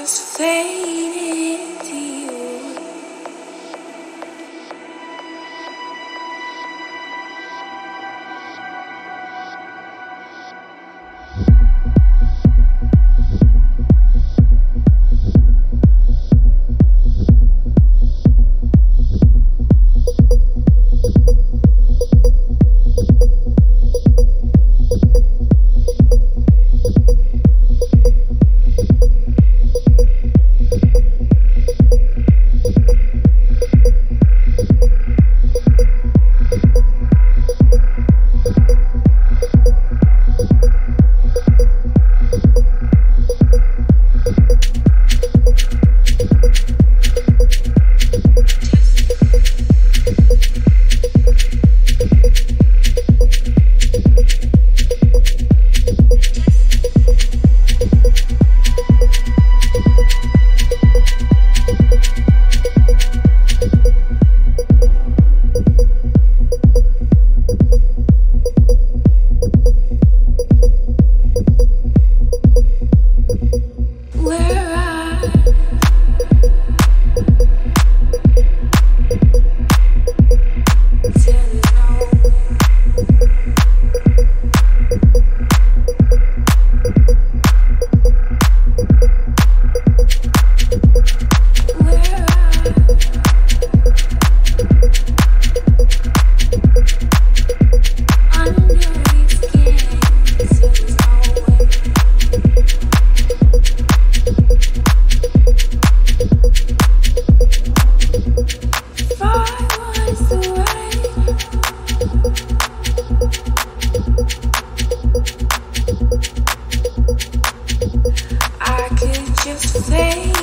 just fade into you. I could just fade.